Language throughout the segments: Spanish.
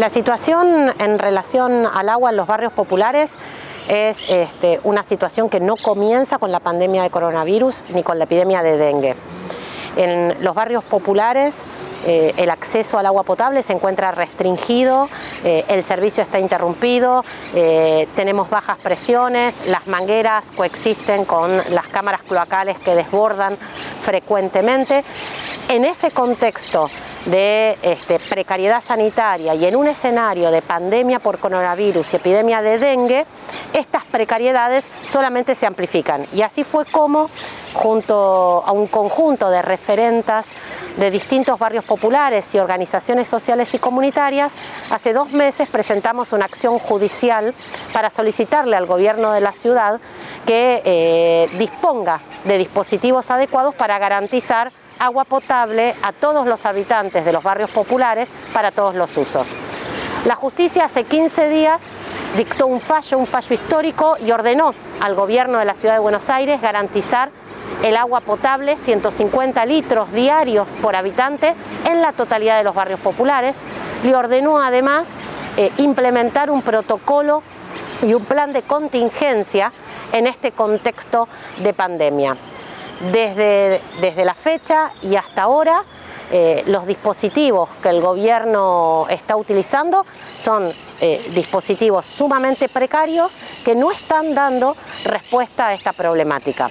La situación en relación al agua en los barrios populares es una situación que no comienza con la pandemia de coronavirus ni con la epidemia de dengue. En los barrios populares el acceso al agua potable se encuentra restringido, el servicio está interrumpido, tenemos bajas presiones, las mangueras coexisten con las cámaras cloacales que desbordan frecuentemente. En ese contexto de precariedad sanitaria y en un escenario de pandemia por coronavirus y epidemia de dengue, estas precariedades solamente se amplifican. Y así fue como, junto a un conjunto de referentas de distintos barrios populares y organizaciones sociales y comunitarias, hace 2 meses presentamos una acción judicial para solicitarle al gobierno de la ciudad que disponga de dispositivos adecuados para garantizar agua potable a todos los habitantes de los barrios populares para todos los usos. La justicia hace 15 días dictó un fallo histórico y ordenó al gobierno de la Ciudad de Buenos Aires garantizar el agua potable, 150 litros diarios por habitante en la totalidad de los barrios populares. Le ordenó además implementar un protocolo y un plan de contingencia en este contexto de pandemia. Desde la fecha y hasta ahora, los dispositivos que el gobierno está utilizando son dispositivos sumamente precarios que no están dando respuesta a esta problemática.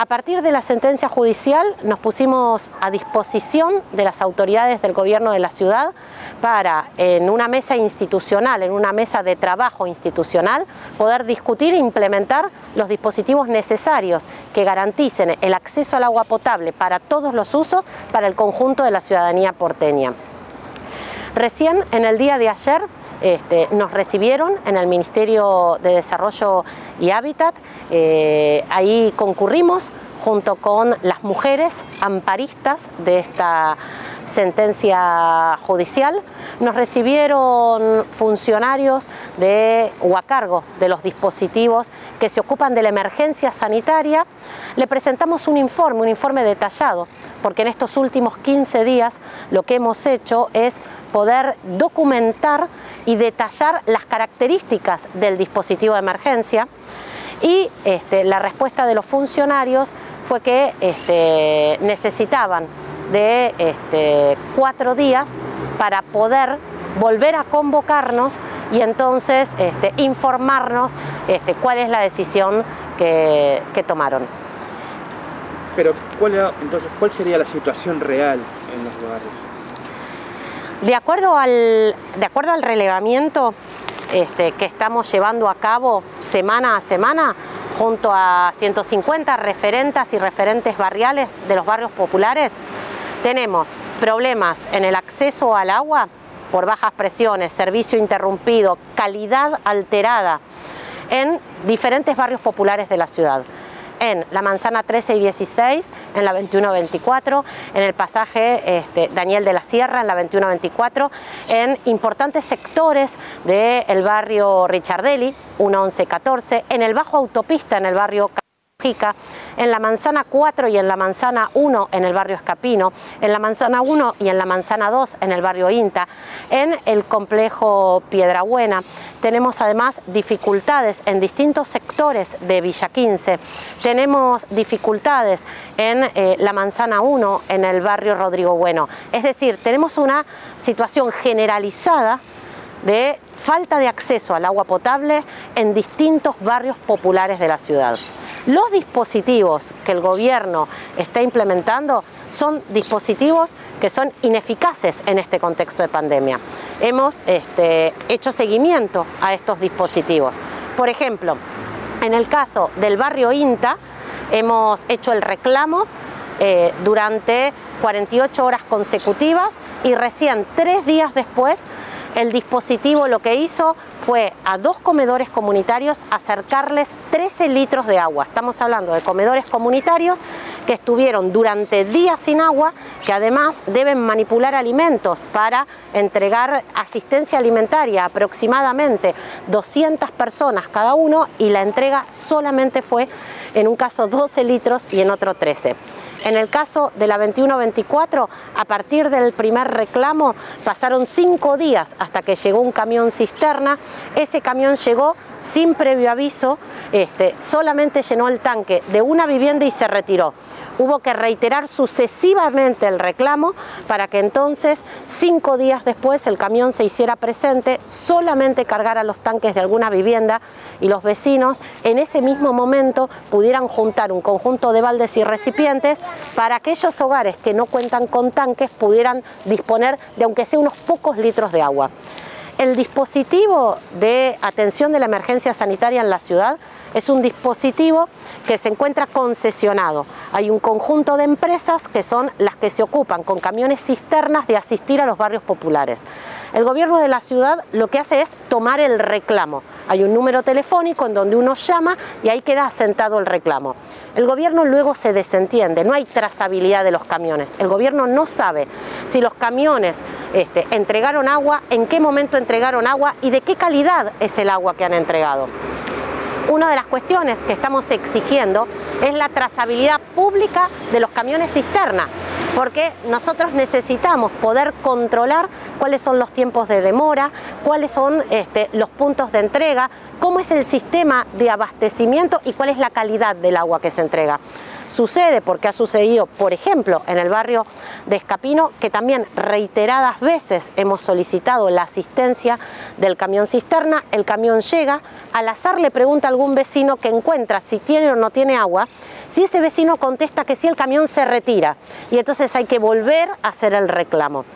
A partir de la sentencia judicial nos pusimos a disposición de las autoridades del gobierno de la ciudad para, en una mesa institucional, en una mesa de trabajo institucional, poder discutir e implementar los dispositivos necesarios que garanticen el acceso al agua potable para todos los usos, para el conjunto de la ciudadanía porteña. Recién, en el día de ayer, nos recibieron en el Ministerio de Desarrollo y Hábitat, ahí concurrimos junto con las mujeres amparistas de esta sentencia judicial. Nos recibieron funcionarios a cargo de los dispositivos que se ocupan de la emergencia sanitaria. Le presentamos un informe detallado, porque en estos últimos 15 días lo que hemos hecho es poder documentar y detallar las características del dispositivo de emergencia. Y la respuesta de los funcionarios fue que necesitaban de 4 días para poder volver a convocarnos y entonces informarnos cuál es la decisión que tomaron. Pero ¿cuál sería la situación real en los lugares? De acuerdo al relevamiento que estamos llevando a cabo semana a semana, junto a 150 referentas y referentes barriales de los barrios populares, tenemos problemas en el acceso al agua por bajas presiones, servicio interrumpido, calidad alterada en diferentes barrios populares de la ciudad. En la manzana 13 y 16, en la 21-24, en el pasaje Daniel de la Sierra, en la 21-24, en importantes sectores del barrio Richardelli, 1-11-14, en el Bajo Autopista, en el barrio Mujica, en la manzana 4 y en la manzana 1 en el barrio Escapino, en la manzana 1 y en la manzana 2 en el barrio Inta, en el complejo Piedrabuena. Tenemos además dificultades en distintos sectores de Villa 15. Tenemos dificultades en la manzana 1 en el barrio Rodrigo Bueno. Es decir, tenemos una situación generalizada de falta de acceso al agua potable en distintos barrios populares de la ciudad. Los dispositivos que el gobierno está implementando son dispositivos que son ineficaces en este contexto de pandemia. Hemos hecho seguimiento a estos dispositivos. Por ejemplo, en el caso del barrio Inta, hemos hecho el reclamo durante 48 horas consecutivas y recién 3 días después el dispositivo lo que hizo fue a 2 comedores comunitarios acercarles 13 litros de agua. Estamos hablando de comedores comunitarios que estuvieron durante días sin agua, que además deben manipular alimentos para entregar asistencia alimentaria, aproximadamente 200 personas cada uno, y la entrega solamente fue en un caso 12 litros y en otro 13. En el caso de la 21-24, a partir del primer reclamo pasaron 5 días hasta que llegó un camión cisterna. Ese camión llegó sin previo aviso, solamente llenó el tanque de una vivienda y se retiró. Hubo que reiterar sucesivamente el reclamo para que entonces 5 días después el camión se hiciera presente, solamente cargara los tanques de alguna vivienda y los vecinos en ese mismo momento pudieran juntar un conjunto de baldes y recipientes para aquellos hogares que no cuentan con tanques pudieran disponer de aunque sea unos pocos litros de agua. El dispositivo de atención de la emergencia sanitaria en la ciudad es un dispositivo que se encuentra concesionado. Hay un conjunto de empresas que son las que se ocupan con camiones cisternas de asistir a los barrios populares. El gobierno de la ciudad lo que hace es tomar el reclamo. Hay un número telefónico en donde uno llama y ahí queda asentado el reclamo. El gobierno luego se desentiende, no hay trazabilidad de los camiones. El gobierno no sabe si los camiones entregaron agua, en qué momento entregaron agua y de qué calidad es el agua que han entregado. Una de las cuestiones que estamos exigiendo es la trazabilidad pública de los camiones cisterna, porque nosotros necesitamos poder controlar cuáles son los tiempos de demora, cuáles son los puntos de entrega, cómo es el sistema de abastecimiento y cuál es la calidad del agua que se entrega. Sucede porque ha sucedido, por ejemplo, en el barrio de Escapino, que también reiteradas veces hemos solicitado la asistencia del camión cisterna, el camión llega, al azar le pregunta a algún vecino que encuentra si tiene o no tiene agua. Si ese vecino contesta que sí, el camión se retira y entonces hay que volver a hacer el reclamo.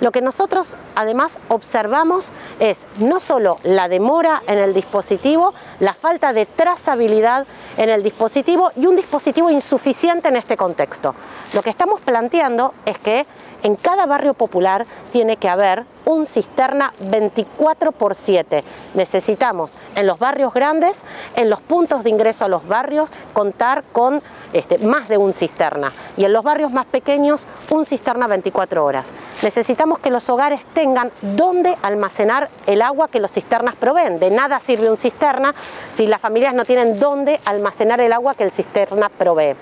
Lo que nosotros además observamos es no solo la demora en el dispositivo, la falta de trazabilidad en el dispositivo y un dispositivo insuficiente en este contexto. Lo que estamos planteando es que en cada barrio popular tiene que haber un cisterna 24/7. Necesitamos en los barrios grandes, en los puntos de ingreso a los barrios, contar con más de un cisterna. Y en los barrios más pequeños, un cisterna 24 horas. Necesitamos que los hogares tengan dónde almacenar el agua que los cisternas proveen. De nada sirve un cisterna si las familias no tienen dónde almacenar el agua que el cisterna provee.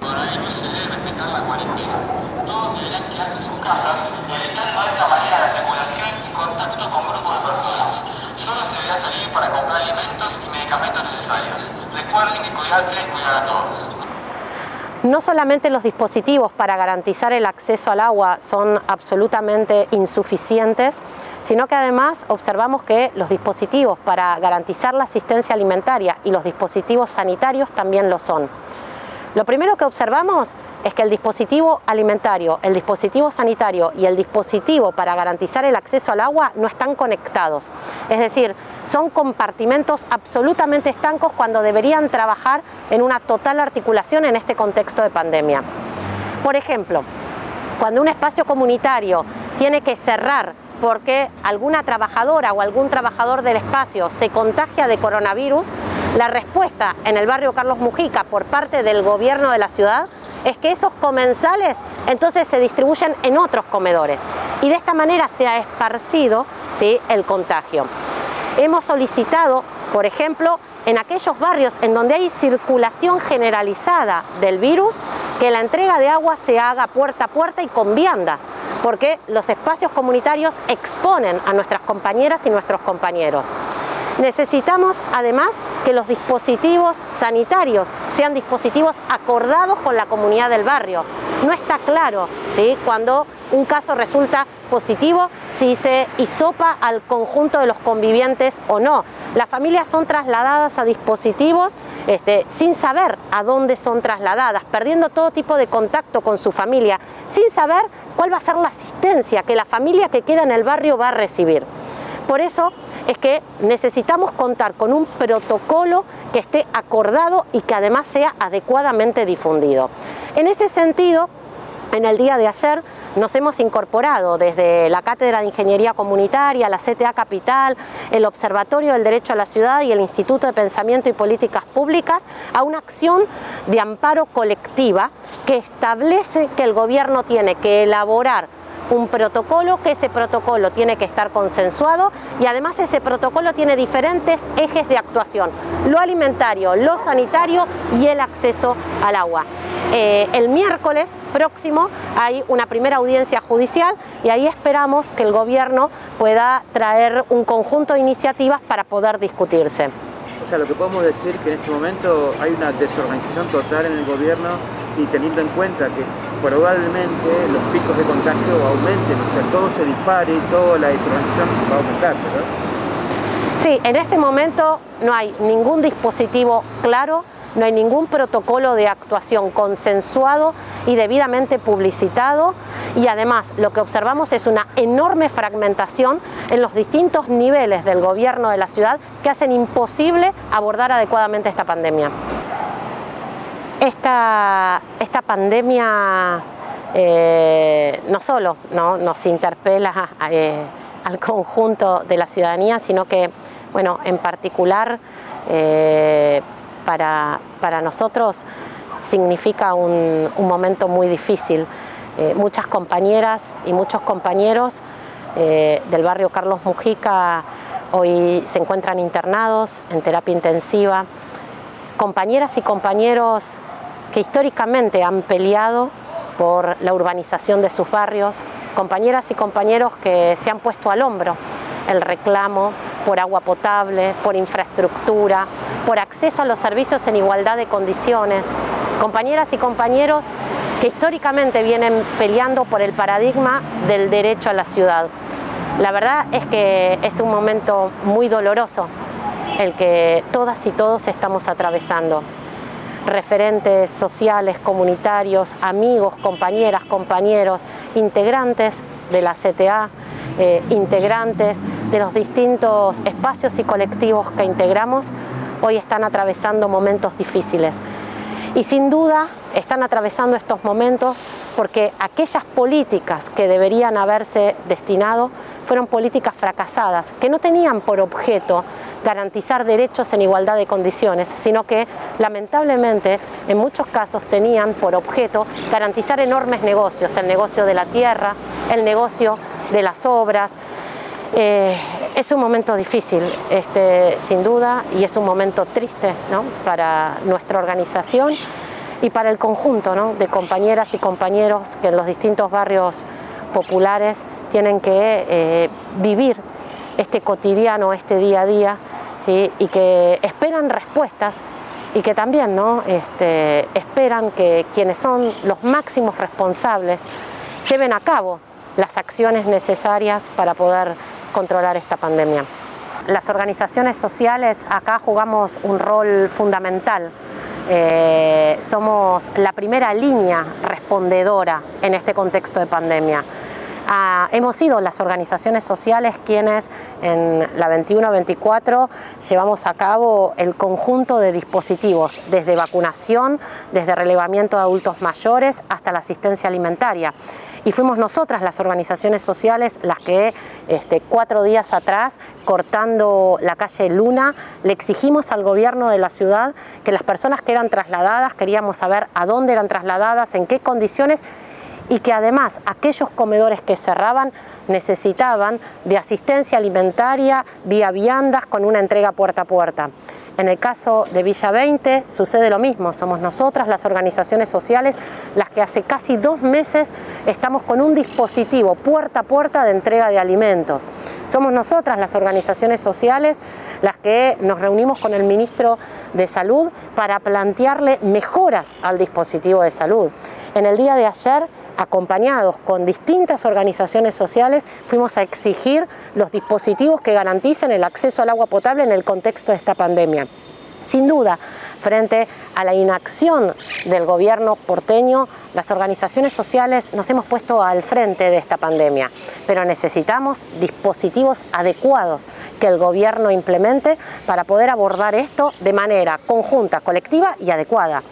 No solamente los dispositivos para garantizar el acceso al agua son absolutamente insuficientes, sino que además observamos que los dispositivos para garantizar la asistencia alimentaria y los dispositivos sanitarios también lo son. Lo primero que observamos es que el dispositivo alimentario, el dispositivo sanitario y el dispositivo para garantizar el acceso al agua no están conectados. Es decir, son compartimentos absolutamente estancos cuando deberían trabajar en una total articulación en este contexto de pandemia. Por ejemplo, cuando un espacio comunitario tiene que cerrar porque alguna trabajadora o algún trabajador del espacio se contagia de coronavirus, la respuesta en el barrio Carlos Mujica por parte del gobierno de la ciudad es que esos comensales entonces se distribuyen en otros comedores y de esta manera se ha esparcido, ¿sí?, el contagio. Hemos solicitado, por ejemplo, en aquellos barrios en donde hay circulación generalizada del virus, que la entrega de agua se haga puerta a puerta y con viandas, porque los espacios comunitarios exponen a nuestras compañeras y nuestros compañeros. Necesitamos además que los dispositivos sanitarios sean dispositivos acordados con la comunidad del barrio. No está claro, ¿sí?, cuando un caso resulta positivo si se hisopa al conjunto de los convivientes o no. Las familias son trasladadas a dispositivos sin saber a dónde son trasladadas, perdiendo todo tipo de contacto con su familia, sin saber cuál va a ser la asistencia que la familia que queda en el barrio va a recibir. Por eso es que necesitamos contar con un protocolo que esté acordado y que además sea adecuadamente difundido. En ese sentido, En el día de ayer nos hemos incorporado desde la Cátedra de Ingeniería Comunitaria, la CTA Capital, el Observatorio del Derecho a la Ciudad y el Instituto de Pensamiento y Políticas Públicas a una acción de amparo colectiva que establece que el gobierno tiene que elaborar un protocolo, que ese protocolo tiene que estar consensuado y además ese protocolo tiene diferentes ejes de actuación: lo alimentario, lo sanitario y el acceso al agua. El miércoles próximo hay una primera audiencia judicial y ahí esperamos que el gobierno pueda traer un conjunto de iniciativas para poder discutirse. O sea, lo que podemos decir es que en este momento hay una desorganización total en el gobierno, y teniendo en cuenta que probablemente los picos de contagio aumenten, o sea, todo se dispare, toda la desorganización va a aumentar, ¿verdad? Sí, en este momento no hay ningún dispositivo claro, no hay ningún protocolo de actuación consensuado y debidamente publicitado, y además lo que observamos es una enorme fragmentación en los distintos niveles del gobierno de la ciudad que hacen imposible abordar adecuadamente esta pandemia. Esta pandemia no solo nos interpela al conjunto de la ciudadanía, sino que, bueno, en particular para nosotros significa un momento muy difícil. Muchas compañeras y muchos compañeros del barrio Carlos Mujica hoy se encuentran internados en terapia intensiva. Compañeras y compañeros que históricamente han peleado por la urbanización de sus barrios, compañeras y compañeros que se han puesto al hombro el reclamo por agua potable, por infraestructura, por acceso a los servicios en igualdad de condiciones, compañeras y compañeros que históricamente vienen peleando por el paradigma del derecho a la ciudad. La verdad es que es un momento muy doloroso el que todas y todos estamos atravesando. Referentes sociales, comunitarios, amigos, compañeras, compañeros, integrantes de la CTA, integrantes de los distintos espacios y colectivos que integramos, hoy están atravesando momentos difíciles. Y sin duda están atravesando estos momentos porque aquellas políticas que deberían haberse destinado fueron políticas fracasadas, que no tenían por objeto garantizar derechos en igualdad de condiciones, sino que lamentablemente en muchos casos tenían por objeto garantizar enormes negocios, el negocio de la tierra, el negocio de las obras. Es un momento difícil, sin duda, y es un momento triste, ¿no?, para nuestra organización y para el conjunto, ¿no?, de compañeras y compañeros que en los distintos barrios populares tienen que vivir este cotidiano, este día a día, ¿sí?, y que esperan respuestas y que también, ¿no?, esperan que quienes son los máximos responsables lleven a cabo las acciones necesarias para poder controlar esta pandemia. Las organizaciones sociales acá jugamos un rol fundamental. Somos la primera línea respondedora en este contexto de pandemia. Hemos sido las organizaciones sociales quienes en la 21-24 llevamos a cabo el conjunto de dispositivos, desde vacunación, desde relevamiento de adultos mayores hasta la asistencia alimentaria. Y fuimos nosotras las organizaciones sociales las que 4 días atrás, cortando la calle Luna, le exigimos al gobierno de la ciudad que las personas que eran trasladadas, queríamos saber a dónde eran trasladadas, en qué condiciones, y que además aquellos comedores que cerraban necesitaban de asistencia alimentaria vía viandas con una entrega puerta a puerta. En el caso de Villa 20 sucede lo mismo, somos nosotras las organizaciones sociales las que hace casi 2 meses estamos con un dispositivo puerta a puerta de entrega de alimentos. Somos nosotras las organizaciones sociales las que nos reunimos con el ministro de Salud para plantearle mejoras al dispositivo de salud. En el día de ayer, acompañados con distintas organizaciones sociales, fuimos a exigir los dispositivos que garanticen el acceso al agua potable en el contexto de esta pandemia. Sin duda, frente a la inacción del gobierno porteño, las organizaciones sociales nos hemos puesto al frente de esta pandemia, pero necesitamos dispositivos adecuados que el gobierno implemente para poder abordar esto de manera conjunta, colectiva y adecuada.